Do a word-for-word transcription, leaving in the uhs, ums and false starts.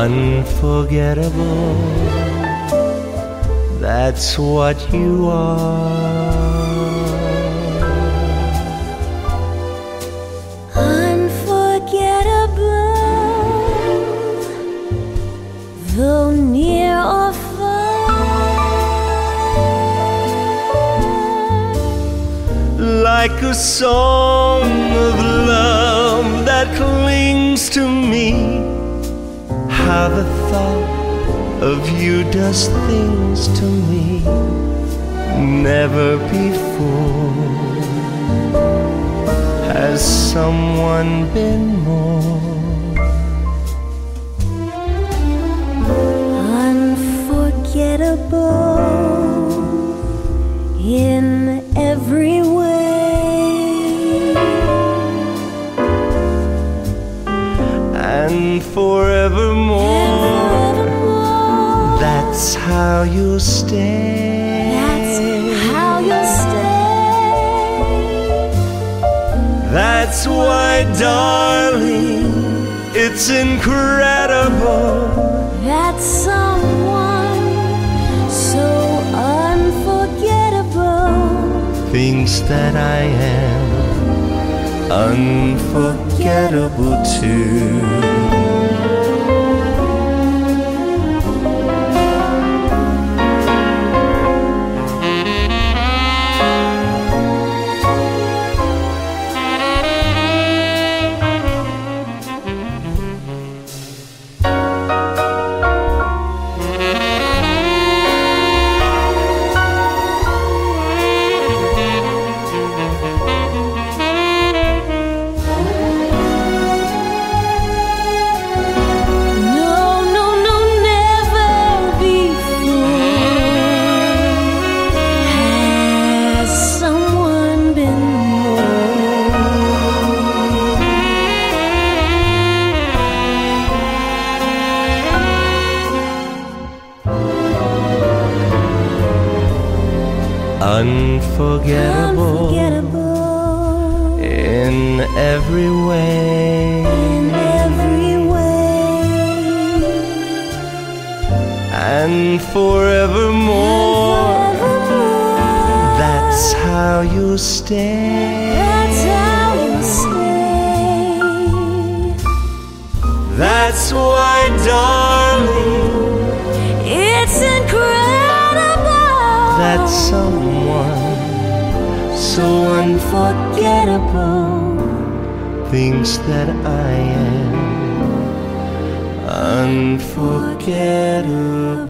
unforgettable. That's what you are. Unforgettable, though near or far. Like a song of love that clings to me, how the thought of you does things to me never before has someone been more unforgettable in every way, and forevermore. That's how you'll stay. That's how you'll stay. That's why, darling, it's incredible that someone so unforgettable thinks that I am unforgettable too. Unforgettable, unforgettable in every way, in every way, and forevermore, and forevermore. That's how you stay. That's how you stay. That's why, darling, it's incredible that someone so unforgettable thinks that I am unforgettable.